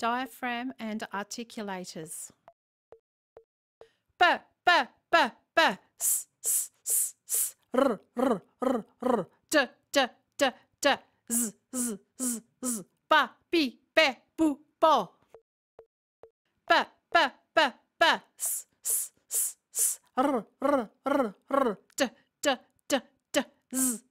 diaphragm and articulators. Ba ba ba ba s s s s r r r r d d d d z z z z ba bi be bu bo. Ba ba ba ba s s s s r r r r d d d d z